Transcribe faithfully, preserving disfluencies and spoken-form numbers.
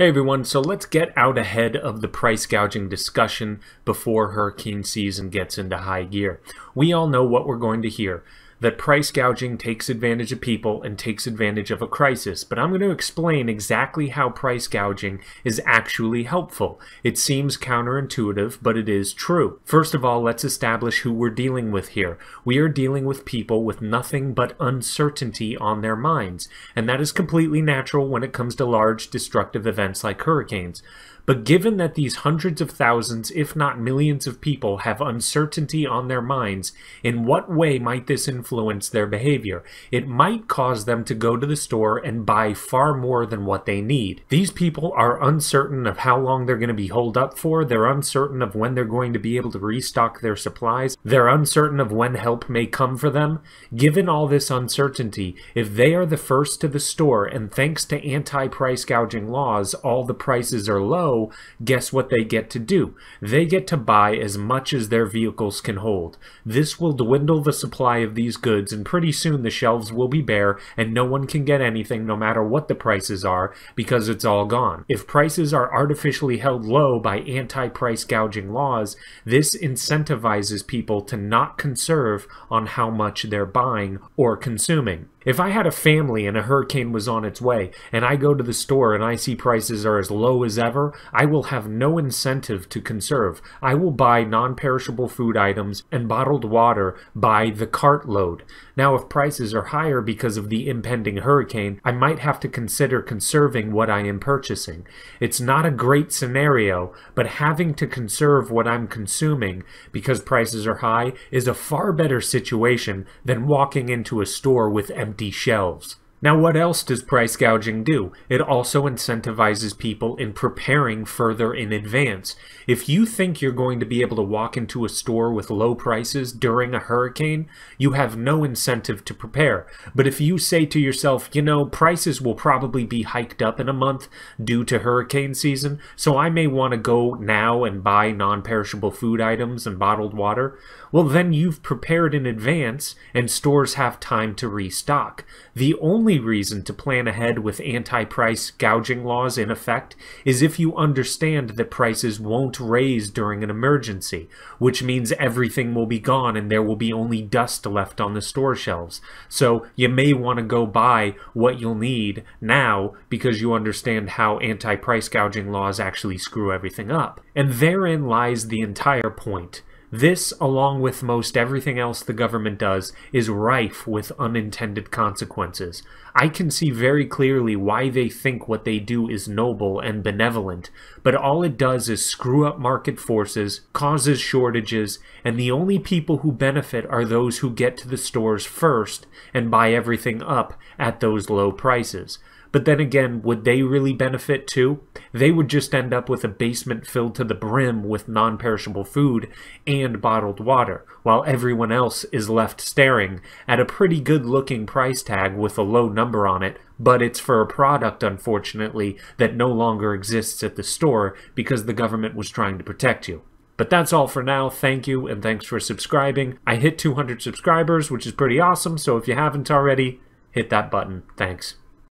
Hey everyone, so let's get out ahead of the price gouging discussion before hurricane season gets into high gear. We all know what we're going to hear, that price gouging takes advantage of people and takes advantage of a crisis, but I'm going to explain exactly how price gouging is actually helpful. It seems counterintuitive, but it is true. First of all, let's establish who we're dealing with here. We are dealing with people with nothing but uncertainty on their minds, and that is completely natural when it comes to large destructive events like hurricanes. But given that these hundreds of thousands, if not millions of people have uncertainty on their minds, in what way might this influence their behavior? It might cause them to go to the store and buy far more than what they need. These people are uncertain of how long they're going to be holed up for. They're uncertain of when they're going to be able to restock their supplies. They're uncertain of when help may come for them. Given all this uncertainty, if they are the first to the store, and thanks to anti-price gouging laws, all the prices are low, guess what they get to do? They get to buy as much as their vehicles can hold. This will dwindle the supply of these goods, and pretty soon the shelves will be bare and no one can get anything no matter what the prices are, because it's all gone. If prices are artificially held low by anti-price gouging laws, this incentivizes people to not conserve on how much they're buying or consuming. If I had a family and a hurricane was on its way, and I go to the store and I see prices are as low as ever, I will have no incentive to conserve. I will buy non-perishable food items and bottled water by the cartload. Now, if prices are higher because of the impending hurricane, I might have to consider conserving what I am purchasing. It's not a great scenario, but having to conserve what I'm consuming because prices are high is a far better situation than walking into a store with empty empty shelves. Now, what else does price gouging do? It also incentivizes people in preparing further in advance. If you think you're going to be able to walk into a store with low prices during a hurricane, you have no incentive to prepare. But if you say to yourself, you know, prices will probably be hiked up in a month due to hurricane season, so I may want to go now and buy non-perishable food items and bottled water, well, then you've prepared in advance and stores have time to restock. The only reason to plan ahead with anti-price gouging laws in effect is if you understand that prices won't raise during an emergency, which means everything will be gone and there will be only dust left on the store shelves. So you may want to go buy what you'll need now because you understand how anti-price gouging laws actually screw everything up. And therein lies the entire point. This, along with most everything else the government does, is rife with unintended consequences. I can see very clearly why they think what they do is noble and benevolent, but all it does is screw up market forces, causes shortages, and the only people who benefit are those who get to the stores first and buy everything up at those low prices. But then again, would they really benefit too? They would just end up with a basement filled to the brim with non-perishable food and bottled water, while everyone else is left staring at a pretty good-looking price tag with a low number on it, but it's for a product, unfortunately, that no longer exists at the store because the government was trying to protect you. But that's all for now. Thank you, and thanks for subscribing. I hit two hundred subscribers, which is pretty awesome, so if you haven't already, hit that button. Thanks.